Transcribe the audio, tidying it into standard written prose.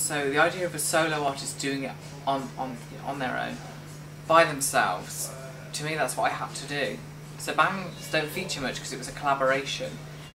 So the idea of a solo artist doing it on their own, by themselves, to me that's what I had to do. So bands don't feature much because it was a collaboration.